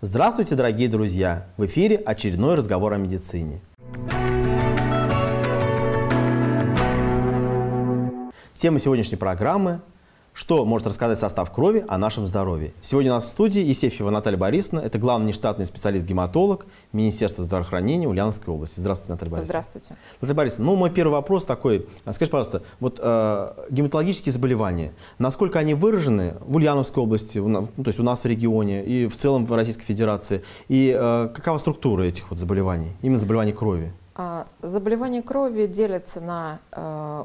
Здравствуйте, дорогие друзья! В эфире очередной разговор о медицине. Тема сегодняшней программы – что может рассказать состав крови о нашем здоровье. Сегодня у нас в студии Есефьева Наталья Борисовна, это главный нештатный специалист-гематолог Министерства здравоохранения Ульяновской области. Здравствуйте, Наталья Борисовна. Здравствуйте. Наталья Борисовна, ну мой первый вопрос такой. Скажите, пожалуйста, вот гематологические заболевания, насколько они выражены в Ульяновской области, то есть у нас в регионе и в целом в Российской Федерации, и какова структура этих вот заболеваний, именно заболеваний крови? Заболевания крови делятся на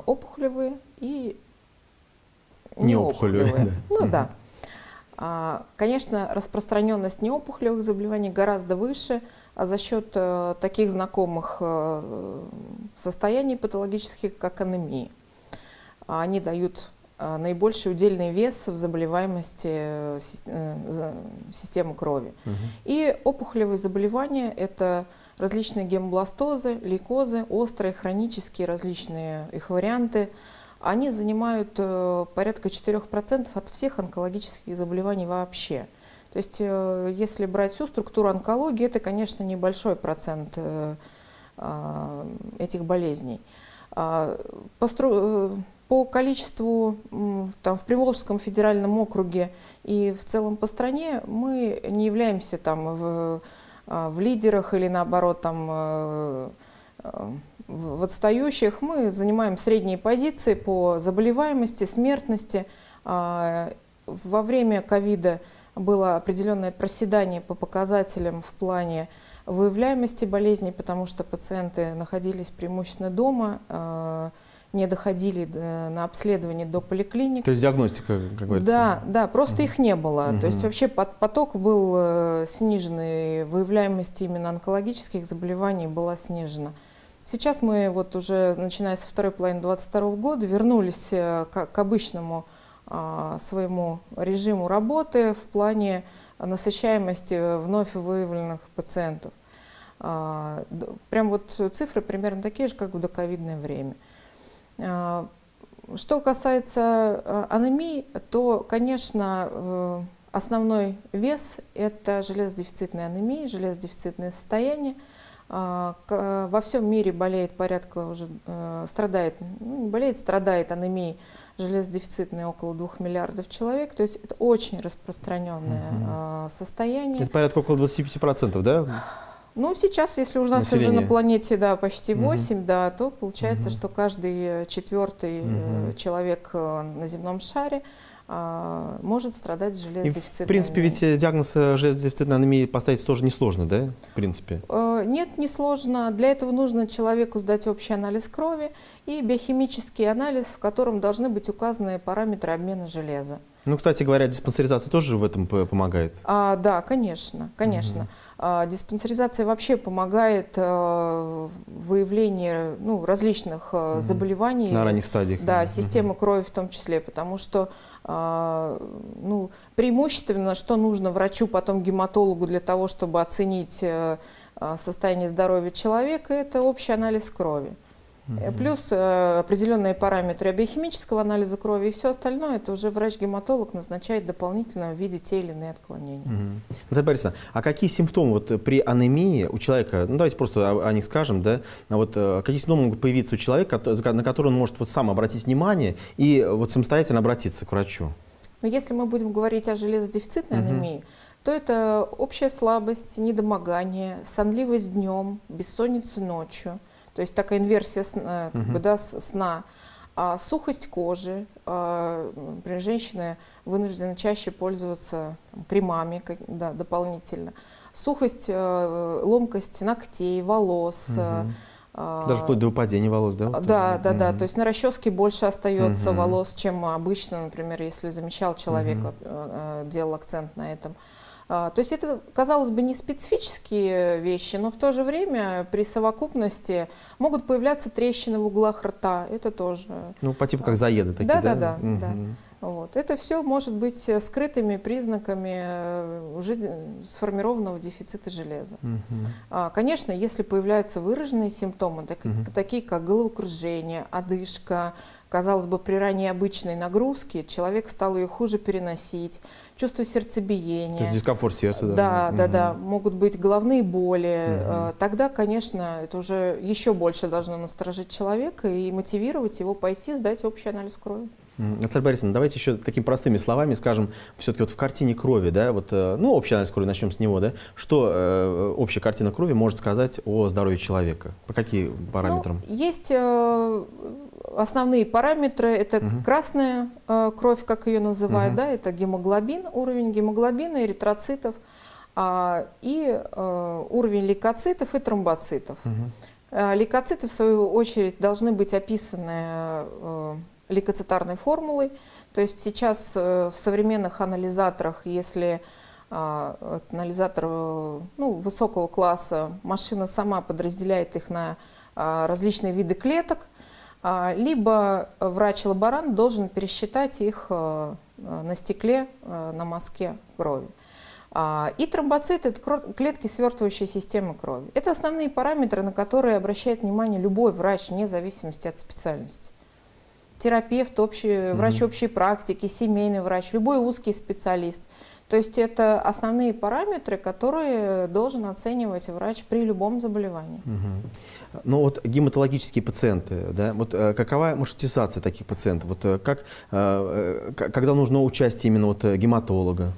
опухолевые и неопухолевые. Ну да. Конечно, распространенность неопухолевых заболеваний гораздо выше, а за счет таких знакомых состояний патологических, как анемии. Они дают наибольший удельный вес в заболеваемости системы крови. И опухолевые заболевания – это различные гемобластозы, лейкозы, острые, хронические, различные их варианты. Они занимают порядка 4% от всех онкологических заболеваний вообще. То есть, если брать всю структуру онкологии, это, конечно, небольшой процент этих болезней. По количеству там, в Приволжском федеральном округе и в целом по стране мы не являемся там в лидерах или наоборот там в отстающих, мы занимаем средние позиции по заболеваемости, смертности. Во время ковида было определенное проседание по показателям в плане выявляемости болезней, потому что пациенты находились преимущественно дома, не доходили на обследование до поликлиник. То есть диагностика, как говорится. Да, да, просто их не было. То есть вообще поток был сниженный, выявляемость именно онкологических заболеваний была снижена. Сейчас мы вот уже, начиная со второй половины 2022 года, вернулись к обычному своему режиму работы в плане насыщаемости вновь выявленных пациентов. Прям вот цифры примерно такие же, как в доковидное время. Что касается анемии, то, конечно, основной вес – это железодефицитные анемии, железодефицитное состояние. Во всем мире болеет порядка уже, страдает анемией железодефицитной около 2 миллиардов человек. То есть это очень распространенное состояние. Это порядка около 25%, да? Ну, сейчас, если у нас население уже на планете, да, почти 8, да, то получается, что каждый четвертый человек на земном шаре может страдать железодефицитной. В принципе, ведь диагноз железодефицитной анемии поставить тоже несложно, да? В принципе? Нет, несложно. Для этого нужно человеку сдать общий анализ крови и биохимический анализ, в котором должны быть указаны параметры обмена железа. Ну, кстати говоря, диспансеризация тоже в этом помогает? Да, конечно, конечно. Диспансеризация вообще помогает выявлению различных заболеваний. На ранних стадиях. Да, системы крови в том числе, потому что преимущественно, что нужно врачу, потом гематологу для того, чтобы оценить состояние здоровья человека, это общий анализ крови. Плюс определенные параметры биохимического анализа крови и все остальное, это уже врач-гематолог назначает дополнительно в виде те или иные отклонения. Наталья Борисовна, а какие симптомы вот при анемии у человека, ну давайте просто о них скажем, да, вот, какие симптомы могут появиться у человека, на которые он может вот сам обратить внимание и вот самостоятельно обратиться к врачу? Но если мы будем говорить о железодефицитной анемии, то это общая слабость, недомогание, сонливость днем, бессонница ночью. То есть такая инверсия сна, сна. Сухость кожи. Например, женщины вынуждены чаще пользоваться кремами дополнительно. Сухость, ломкость ногтей, волос. Даже вплоть до выпадения волос, да? Вот да, да, да. То есть на расческе больше остается волос, чем обычно, например, если замечал человек, делал акцент на этом. То есть это, казалось бы, не специфические вещи, но в то же время при совокупности могут появляться трещины в углах рта. Это тоже. Ну, по типу как заеды такие, да? Да, да, да. Вот. Это все может быть скрытыми признаками уже сформированного дефицита железа. Конечно, если появляются выраженные симптомы, такие как головокружение, одышка, казалось бы, при ранее обычной нагрузке человек стал ее хуже переносить, чувство сердцебиения. То есть дискомфорт сердца. Да, да, да. Могут быть головные боли. Тогда, конечно, это уже еще больше должно насторожить человека и мотивировать его пойти сдать общий анализ крови. Наталья Борисовна, давайте еще такими простыми словами скажем, все-таки вот в картине крови, да, вот, ну, общий анализ крови, начнем с него, да, что общая картина крови может сказать о здоровье человека? По каким параметрам? Ну, есть основные параметры, это красная кровь, как ее называют, да, это гемоглобин, уровень гемоглобина, эритроцитов, и уровень лейкоцитов и тромбоцитов. Лейкоциты, в свою очередь, должны быть описаны лейкоцитарной формулой, то есть сейчас в современных анализаторах, если анализатор высокого класса, машина сама подразделяет их на различные виды клеток, либо врач-лаборант должен пересчитать их на стекле, на мазке крови. И тромбоциты – это клетки свертывающей системы крови. Это основные параметры, на которые обращает внимание любой врач, вне зависимости от специальности. Терапевт, врач общей практики, семейный врач, любой узкий специалист. То есть это основные параметры, которые должен оценивать врач при любом заболевании. Ну вот гематологические пациенты, да, вот какова маршрутизация таких пациентов? Вот когда нужно участие именно вот гематолога?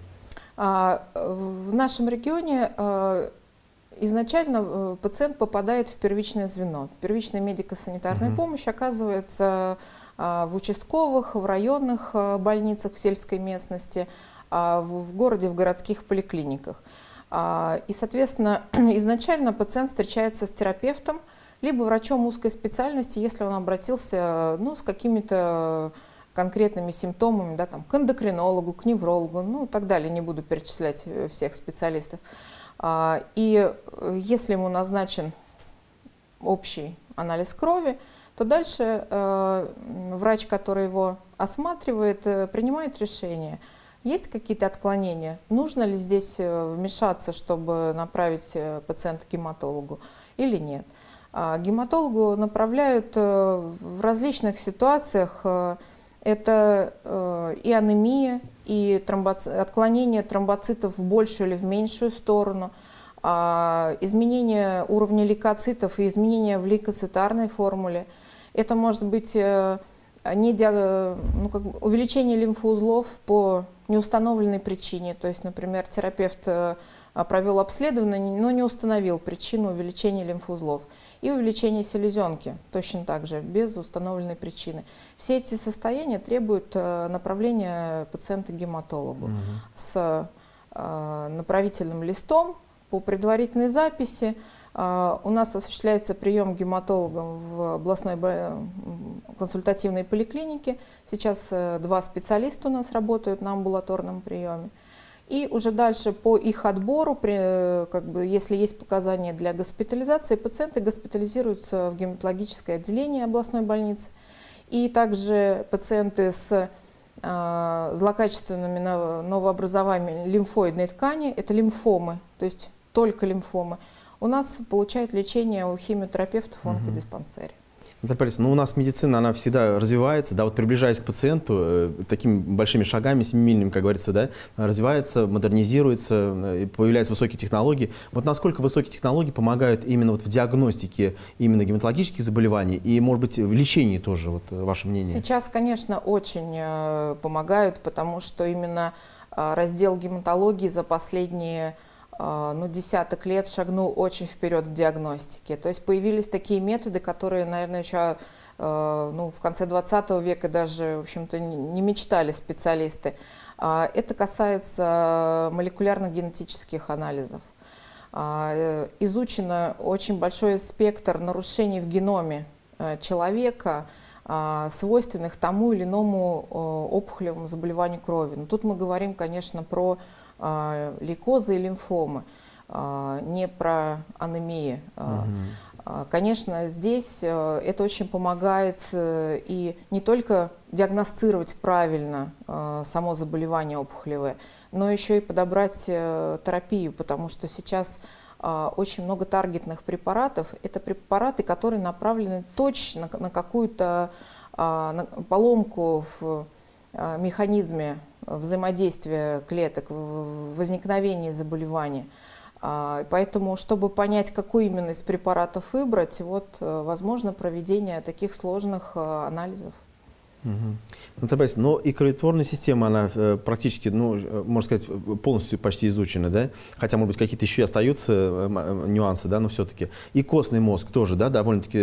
В нашем регионе изначально пациент попадает в первичное звено. Первичная медико-санитарная помощь оказывается в участковых, в районных больницах, в сельской местности, в городе, в городских поликлиниках. И, соответственно, изначально пациент встречается с терапевтом, либо врачом узкой специальности, если он обратился с какими-то конкретными симптомами, да, там, к эндокринологу, к неврологу, ну и так далее, не буду перечислять всех специалистов. И если ему назначен общий анализ крови, то дальше врач, который его осматривает, принимает решение. Есть какие-то отклонения? Нужно ли здесь вмешаться, чтобы направить пациента к гематологу или нет? Гематологу направляют в различных ситуациях. Это и анемия, и отклонение тромбоцитов в большую или в меньшую сторону, изменение уровня лейкоцитов и изменение в лейкоцитарной формуле. Это может быть увеличение лимфоузлов по неустановленной причине. То есть, например, терапевт провел обследование, но не установил причину увеличения лимфоузлов. И увеличение селезенки точно так же, без установленной причины. Все эти состояния требуют направления пациента к гематологу с направительным листом. По предварительной записи у нас осуществляется прием гематологом в областной консультативной поликлинике. Сейчас два специалиста у нас работают на амбулаторном приеме. И уже дальше по их отбору, если есть показания для госпитализации, пациенты госпитализируются в гематологическое отделение областной больницы. И также пациенты с злокачественными новообразованиями лимфоидной ткани, это лимфомы, то есть только лимфомы, у нас получают лечение у химиотерапевтов в онкодиспансере. Наталья Борисовна, ну у нас медицина, она всегда развивается, да, вот приближаясь к пациенту, такими большими шагами, семимильными, как говорится, да, развивается, модернизируется, появляются высокие технологии. Вот насколько высокие технологии помогают именно вот в диагностике именно гематологических заболеваний и, может быть, в лечении тоже, вот ваше мнение? Сейчас, конечно, очень помогают, потому что именно раздел гематологии за последние десяток лет шагнул очень вперед в диагностике. То есть появились такие методы, которые, наверное, еще в конце 20 века даже, в общем-то, не мечтали специалисты. Это касается молекулярно-генетических анализов. Изучен очень большой спектр нарушений в геноме человека, свойственных тому или иному опухолевому заболеванию крови. Но тут мы говорим, конечно, про лейкозы и лимфомы, не про анемии. Конечно, здесь это очень помогает и не только диагностировать правильно само заболевание опухолевое, но еще и подобрать терапию, потому что сейчас очень много таргетных препаратов. Это препараты, которые направлены точно на какую-то поломку в механизме взаимодействия клеток, возникновения заболевания. Поэтому, чтобы понять, какой именно из препаратов выбрать, вот, возможно проведение таких сложных анализов. Угу. Но эккреторная система, она практически, ну, можно сказать, полностью почти изучена, да? Хотя, может быть, какие-то еще и остаются нюансы, да, но все-таки. И костный мозг тоже, да, довольно-таки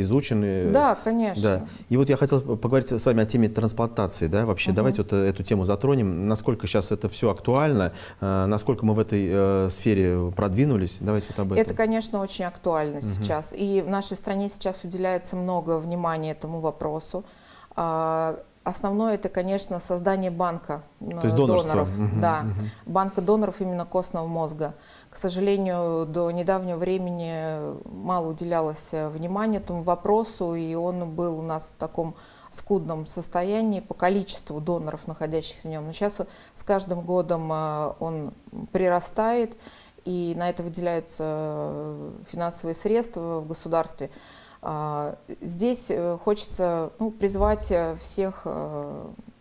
изучен. Да, конечно. Да. И вот я хотел поговорить с вами о теме трансплантации, да, вообще. Угу. Давайте вот эту тему затронем. Насколько сейчас это все актуально, насколько мы в этой сфере продвинулись? Давайте вот об этом. Это, конечно, очень актуально. Угу. Сейчас. И в нашей стране сейчас уделяется много внимания этому вопросу. Основное это, конечно, создание банка доноров, да, банка доноров именно костного мозга. К сожалению, до недавнего времени мало уделялось внимания этому вопросу, и он был у нас в таком скудном состоянии по количеству доноров, находящихся в нем. Но сейчас с каждым годом он прирастает, и на это выделяются финансовые средства в государстве. Здесь хочется, ну, призвать всех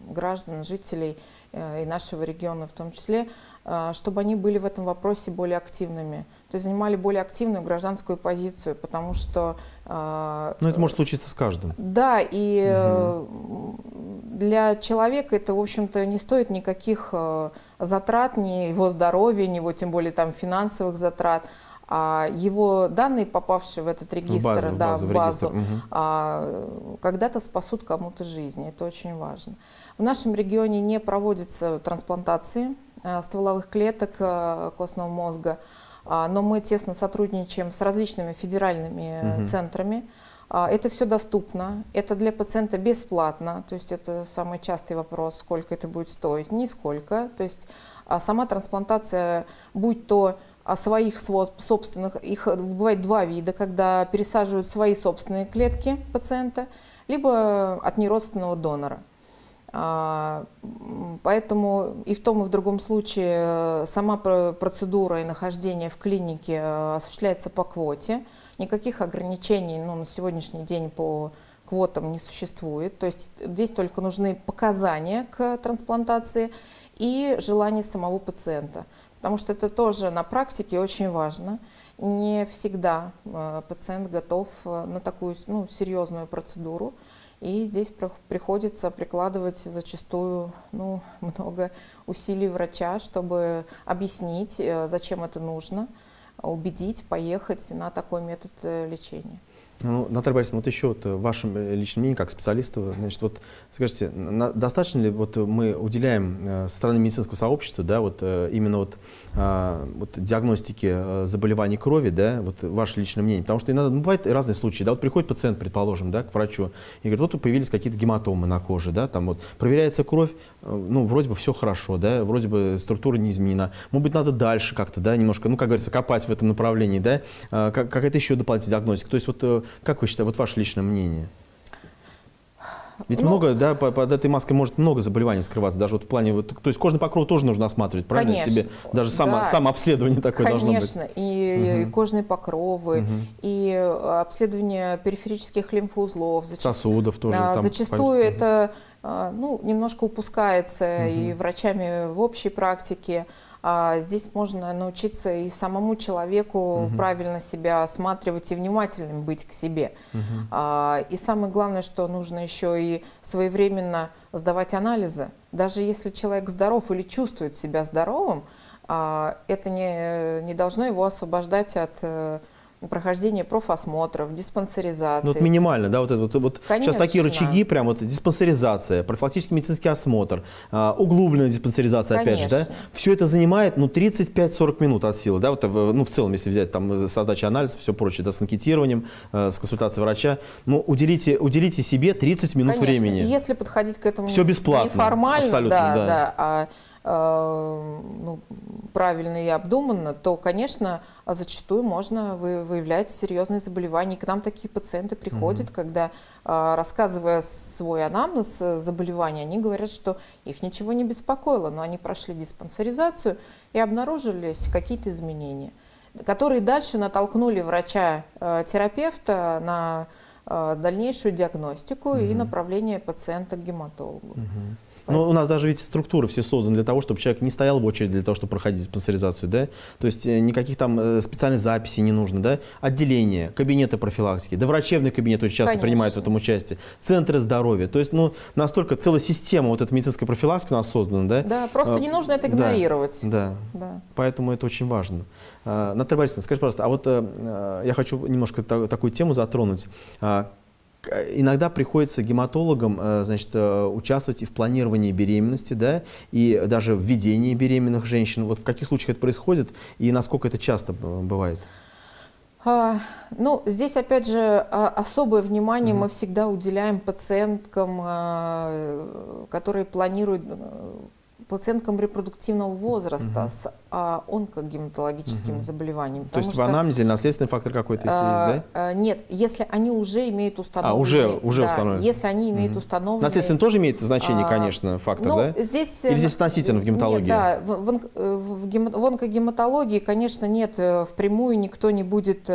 граждан, жителей и нашего региона в том числе, чтобы они были в этом вопросе более активными, то есть занимали более активную гражданскую позицию, потому что… Но это может случиться с каждым. Да, и для человека это, в общем-то, не стоит никаких затрат, ни его здоровья, ни его, тем более, там, финансовых затрат. А его данные, попавшие в этот регистр, в базу, когда-то спасут кому-то жизнь. Это очень важно. В нашем регионе не проводятся трансплантации стволовых клеток костного мозга, но мы тесно сотрудничаем с различными федеральными центрами. Это все доступно, это для пациента бесплатно, то есть это самый частый вопрос, сколько это будет стоить, нисколько. То есть сама трансплантация, будь то своих собственных, их бывает два вида, когда пересаживают свои собственные клетки пациента, либо от неродственного донора. Поэтому и в том, и в другом случае сама процедура и нахождение в клинике осуществляется по квоте. Никаких ограничений, ну, на сегодняшний день по квотам не существует. То есть здесь только нужны показания к трансплантации и желание самого пациента. Потому что это тоже на практике очень важно. Не всегда пациент готов на такую, ну, серьезную процедуру. И здесь приходится прикладывать зачастую, ну, много усилий врача, чтобы объяснить, зачем это нужно, убедить, поехать на такой метод лечения. Ну, Наталья Борисовна, вот еще вот в вашем личном мнении, как специалиста, значит, вот скажите, достаточно ли вот мы уделяем со стороны медицинского сообщества, да, вот именно вот диагностике заболеваний крови, да, вот ваше личное мнение? Потому что иногда, ну, бывают разные случаи, да, вот приходит пациент, предположим, да, к врачу, и говорит, вот появились какие-то гематомы на коже, да, там вот проверяется кровь, ну, вроде бы все хорошо, да, вроде бы структура не изменена, может быть, надо дальше как-то, да, немножко, ну, как говорится, копать в этом направлении, да, какая-то еще дополнительная диагностика, то есть вот. Как вы считаете, вот ваше личное мнение? Ведь, ну, много, да, под этой маской может много заболеваний скрываться, даже вот в плане, вот, то есть кожный покров тоже нужно осматривать, правильно, конечно, себе? Даже самообследование такое должно быть. Конечно, и кожные покровы, и обследование периферических лимфоузлов. Сосудов тоже. Там, зачастую это, ну, немножко упускается и врачами в общей практике. Здесь можно научиться и самому человеку правильно себя осматривать и внимательным быть к себе. И самое главное, что нужно еще и своевременно сдавать анализы. Даже если человек здоров или чувствует себя здоровым, это не должно его освобождать от прохождение профосмотров, диспансеризации. Ну, вот минимально, да, вот это вот сейчас такие рычаги, прям вот диспансеризация, профилактический медицинский осмотр, углубленная диспансеризация, опять же, да, все это занимает, ну, 35-40 минут от силы, да, вот, ну, в целом, если взять там с сдачи анализов, все прочее, да, с анкетированием, с консультацией врача, ну, уделите себе 30 минут времени. Если подходить к этому все бесплатно, неформально, абсолютно, да. правильно и обдуманно, то, конечно, зачастую можно выявлять серьезные заболевания. И к нам такие пациенты приходят, когда, рассказывая свой анамнез заболевания, они говорят, что их ничего не беспокоило, но они прошли диспансеризацию и обнаружились какие-то изменения, которые дальше натолкнули врача-терапевта на дальнейшую диагностику и направление пациента к гематологу. Но у нас даже ведь структуры все созданы для того, чтобы человек не стоял в очереди для того, чтобы проходить диспансеризацию, да? То есть никаких там специальных записей не нужно, да? Отделения, кабинеты профилактики, да, врачебный кабинет очень часто принимает в этом участие, центры здоровья. То есть, ну, настолько целая система вот этой медицинской профилактики у нас создана, да? Да, просто не нужно это игнорировать. Да, да. Поэтому это очень важно. Наталья Борисовна, скажите, пожалуйста, а вот я хочу немножко такую тему затронуть. Иногда приходится гематологам, значит, участвовать и в планировании беременности, да, и даже в ведении беременных женщин. Вот в каких случаях это происходит и насколько это часто бывает? Ну, здесь, опять же, особое внимание мы всегда уделяем пациенткам, которые планируют, пациенткам репродуктивного возраста с онкогематологическими заболеваниями. То есть в анамнезе наследственный фактор какой-то есть, да? Нет, если они уже имеют установленный. Если они имеют установленный. Наследственный тоже имеет значение, конечно, фактор, ну, да? Здесь, или здесь относительно в гематологии? Нет, да, в онкогематологии, конечно, нет, впрямую никто не будет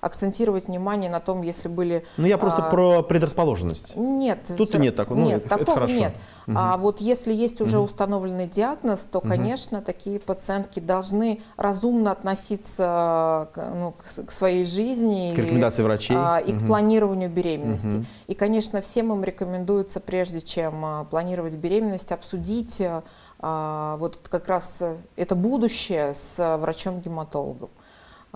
акцентировать внимание на том, если были... Ну, я просто про предрасположенность. Нет. Тут нет такого, ну, нет, это хорошо. Нет. А вот если есть уже установленный диагноз, то, конечно, такие пациентки должны разумно относиться к своей жизни, к рекомендации врачей и к планированию беременности. И, конечно, всем им рекомендуется, прежде чем планировать беременность, обсудить вот как раз это будущее с врачом-гематологом.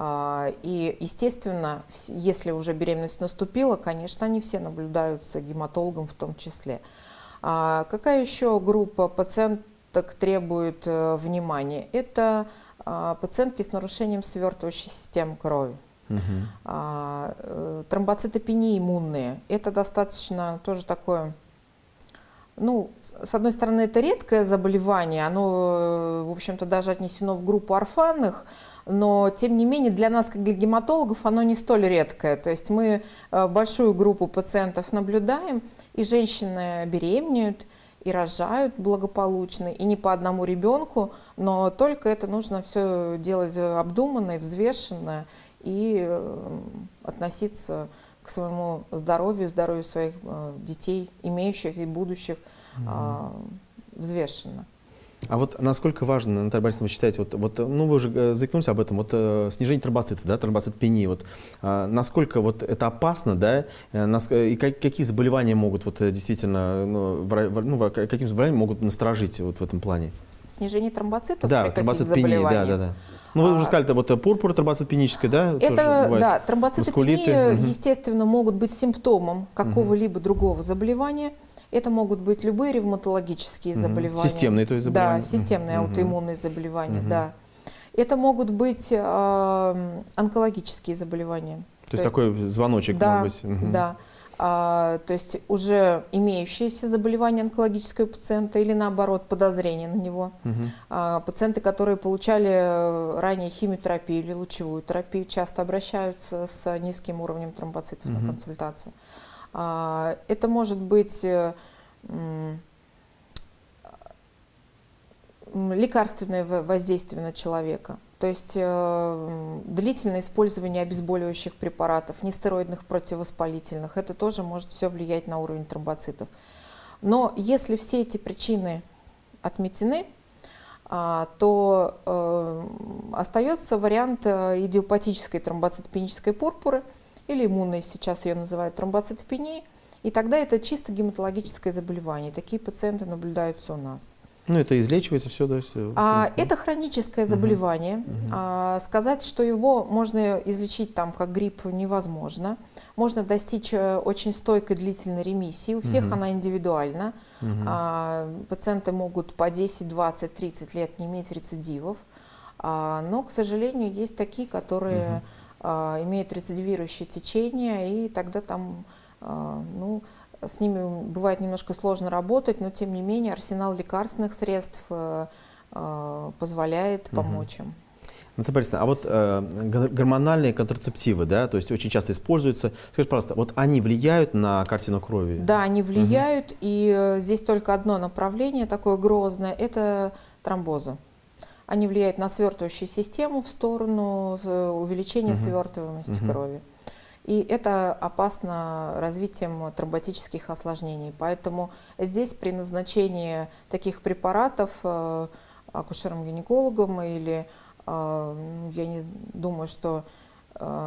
И, естественно, если уже беременность наступила, конечно, они все наблюдаются гематологом в том числе. Какая еще группа пациенток требует внимания? Это пациентки с нарушением свертывающей системы крови. Тромбоцитопении иммунные. Это достаточно тоже такое... Ну, с одной стороны, это редкое заболевание. Оно, в общем-то, даже отнесено в группу орфанных. Но, тем не менее, для нас, как для гематологов, оно не столь редкое. То есть мы большую группу пациентов наблюдаем, и женщины беременеют, и рожают благополучно, и не по одному ребенку, но только это нужно все делать обдуманно и взвешенно, и относиться к своему здоровью, здоровью своих детей, имеющих и будущих, взвешенно. А вот насколько важно, Наталья Борисовна, вы считаете, ну, вы уже заикнулись об этом, снижение тромбоцитов, да, тромбоцитопении, насколько это опасно, да, и какие заболевания могут действительно, каким заболеванием могут насторожить в этом плане? Снижение тромбоцитов? Да, тромбоцитопении, да. Ну, вы уже сказали, пурпура тромбоцитопеническая, да? Это, да, тромбоцитопении, естественно, могут быть симптомом какого-либо другого заболевания. Это могут быть любые ревматологические заболевания. Системные, то есть, заболевания. Да, системные аутоиммунные заболевания, да. Это могут быть онкологические заболевания. То есть такой звоночек, да, может быть. Да. То есть уже имеющиеся заболевания онкологического пациента или, наоборот, подозрение на него. Пациенты, которые получали ранее химиотерапию или лучевую терапию, часто обращаются с низким уровнем тромбоцитов на консультацию. Это может быть лекарственное воздействие на человека, то есть длительное использование обезболивающих препаратов, нестероидных противовоспалительных, это тоже может все влиять на уровень тромбоцитов. Но если все эти причины отметены, то остается вариант идиопатической тромбоцитопенической пурпуры, или иммунной, сейчас ее называют тромбоцитопенией, и тогда это чисто гематологическое заболевание. Такие пациенты наблюдаются у нас. Ну, это излечивается все, да? Все, это хроническое заболевание. Сказать, что его можно излечить там, как грипп, невозможно. Можно достичь очень стойкой длительной ремиссии. У всех она индивидуальна. Пациенты могут по 10, 20, 30 лет не иметь рецидивов. Но, к сожалению, есть такие, которые... имеют рецидивирующее течение, и тогда там, ну, с ними бывает немножко сложно работать, но тем не менее арсенал лекарственных средств позволяет помочь им. Наталья Борисовна, а вот гормональные контрацептивы, да, то есть очень часто используются. Скажите, пожалуйста, вот они влияют на картину крови? Да, они влияют, и здесь только одно направление такое грозное – это тромбозы. Они влияют на свертывающую систему в сторону увеличения свертываемости крови. И это опасно развитием тромботических осложнений. Поэтому здесь при назначении таких препаратов акушером-гинекологом или я не думаю, что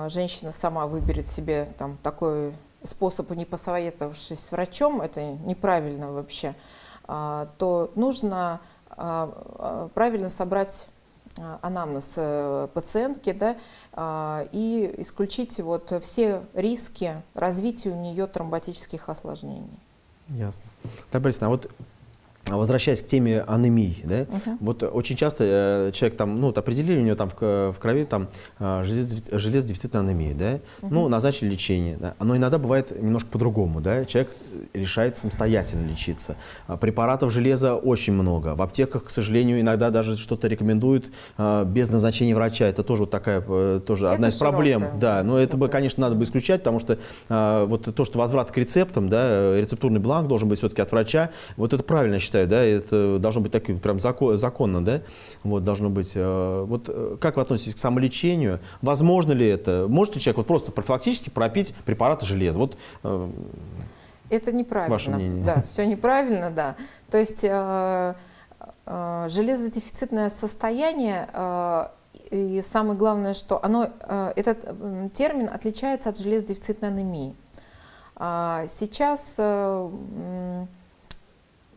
женщина сама выберет себе там такой способ, не посоветовавшись с врачом, это неправильно вообще, то нужно правильно собрать анамнез пациентки, да, и исключить вот все риски развития у нее тромботических осложнений. Ясно. Да, Борис, а вот возвращаясь к теме анемии, да, вот очень часто человек там, ну, вот определили у него там в крови там железодефицитная анемия, да, ну, назначили лечение, да, но иногда бывает немножко по-другому, да, человек решает самостоятельно лечиться. Препаратов железа очень много, в аптеках, к сожалению, иногда даже что-то рекомендуют без назначения врача, это тоже вот такая, тоже это одна из проблем, да, но это бы, конечно, надо бы исключать, потому что вот то, что возврат к рецептам, да, рецептурный бланк должен быть все-таки от врача, вот это правильно считаю, да, это должно быть так, прям законно, да, вот, должно быть. Вот как вы относитесь к самолечению? Возможно ли это? Может ли человек вот просто профилактически пропить препараты железа? Вот, это неправильно. Ваше мнение. Да, все неправильно, да. То есть железодефицитное состояние, и самое главное, что оно, этот термин отличается от железодефицитной анемии. Сейчас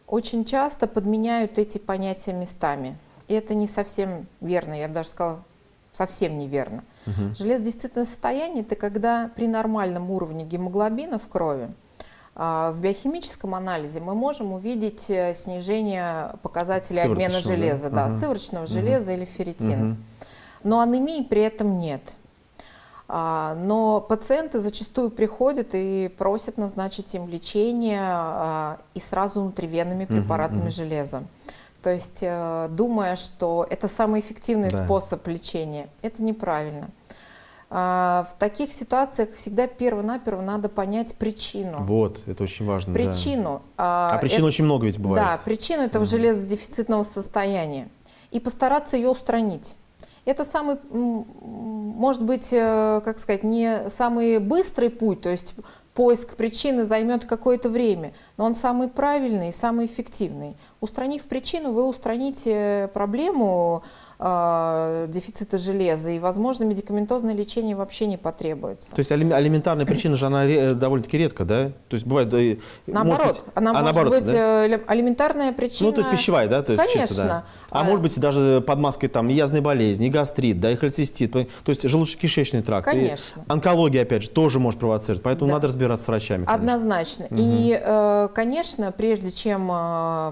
очень часто подменяют эти понятия местами. И это не совсем верно, я бы даже сказала, совсем неверно. Железодефицитное состояние – это когда при нормальном уровне гемоглобина в крови в биохимическом анализе мы можем увидеть снижение показателей обмена железа, да, сывороточного железа или ферритина. Но анемии при этом нет. Но пациенты зачастую приходят и просят назначить им лечение и сразу внутривенными препаратами железа. То есть, думая, что это самый эффективный способ лечения, это неправильно. В таких ситуациях всегда перво-наперво надо понять причину. Вот, это очень важно. Причину. Да. А причин очень много ведь бывает. Да, причину этого железодефицитного состояния. И постараться ее устранить. Это самый, может быть, как сказать, не самый быстрый путь, то есть поиск причины займет какое-то время, но он самый правильный и самый эффективный. Устранив причину, вы устраните проблему дефицита железа, и, возможно, медикаментозное лечение вообще не потребуется. То есть алиментарная причина же, она довольно-таки редко, да? То есть бывает... Наоборот, может быть, она может наоборот, быть алиментарная причина... Ну, то есть пищевая, да? То есть, конечно. Чисто, да. А может быть, даже под маской там и язвенной болезни, и гастрит, да, и холецистит, то есть желудочно-кишечный тракт. Конечно. И онкология, опять же, тоже может провоцировать, поэтому надо разбираться с врачами. Конечно. Однозначно. И, конечно, прежде чем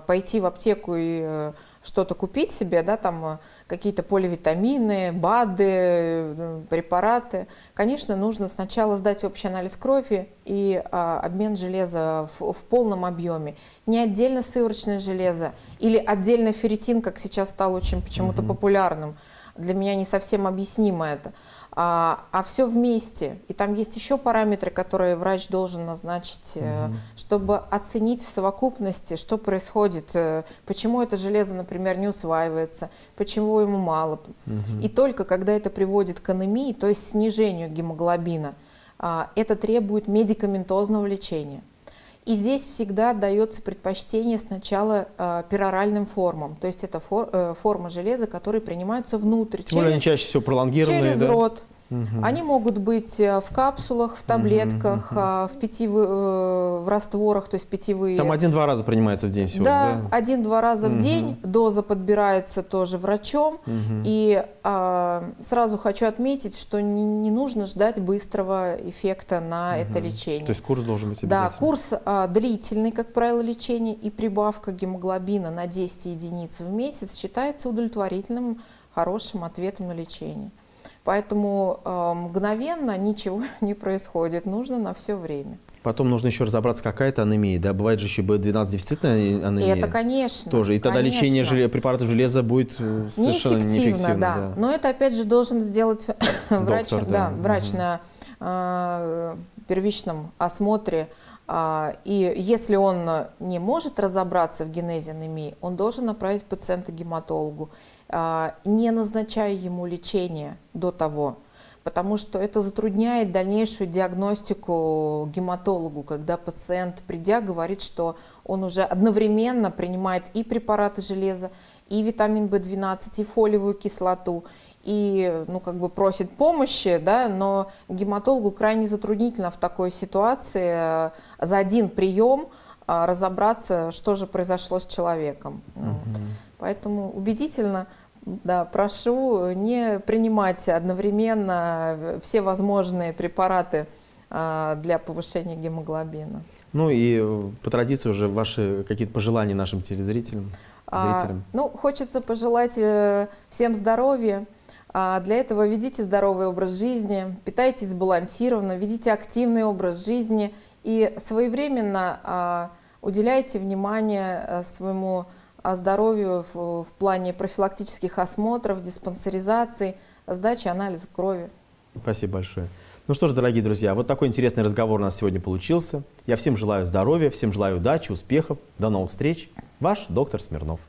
пойти в аптеку и что-то купить себе, да, там какие-то поливитамины, БАДы, препараты. Конечно, нужно сначала сдать общий анализ крови и обмен железа в полном объеме. Не отдельно сывороточное железо или отдельно ферритин, как сейчас стал очень почему-то популярным. Для меня не совсем объяснимо это. А все вместе. И там есть еще параметры, которые врач должен назначить, чтобы оценить в совокупности, что происходит, почему это железо, например, не усваивается, почему ему мало. И только когда это приводит к анемии, то есть снижению гемоглобина, это требует медикаментозного лечения. И здесь всегда дается предпочтение сначала пероральным формам. То есть это формы железа, которые принимаются внутрь. Они чаще всего пролонгированные. Через рот. Они могут быть в капсулах, в таблетках, в растворах, то есть питьевые. Там 1-2 раза принимается в день всего. Да, да? 1-2 раза в день. Доза подбирается тоже врачом. И сразу хочу отметить, что не нужно ждать быстрого эффекта на это лечение. То есть курс должен быть обязательно. Да, курс длительный, как правило, лечение, и прибавка гемоглобина на 10 единиц в месяц считается удовлетворительным, хорошим ответом на лечение. Поэтому мгновенно ничего не происходит, нужно на все время. Потом нужно еще разобраться, какая это анемия. Да? Бывает же еще B12-дефицитная анемия. Это, конечно. Тоже. И тогда лечение препаратов железа будет совершенно неэффективно. Да. Да. Но это, опять же, должен сделать врач, врач на первичном осмотре. И если он не может разобраться в генезе анемии, он должен направить пациента к гематологу, не назначая ему лечение до того. Потому что это затрудняет дальнейшую диагностику гематологу, когда пациент, придя, говорит, что он уже одновременно принимает и препараты железа, и витамин В12, и фолиевую кислоту, и просит помощи, да, но гематологу крайне затруднительно в такой ситуации за один прием разобраться, что же произошло с человеком. Поэтому убедительно. Да, прошу не принимать одновременно все возможные препараты для повышения гемоглобина. Ну и по традиции уже ваши какие-то пожелания нашим телезрителям? Хочется пожелать всем здоровья. Для этого ведите здоровый образ жизни, питайтесь сбалансированно, ведите активный образ жизни и своевременно уделяйте внимание своему здоровью в плане профилактических осмотров, диспансеризации, сдачи анализа крови. Спасибо большое. Ну что ж, дорогие друзья, вот такой интересный разговор у нас сегодня получился. Я всем желаю здоровья, всем желаю удачи, успехов. До новых встреч. Ваш доктор Смирнов.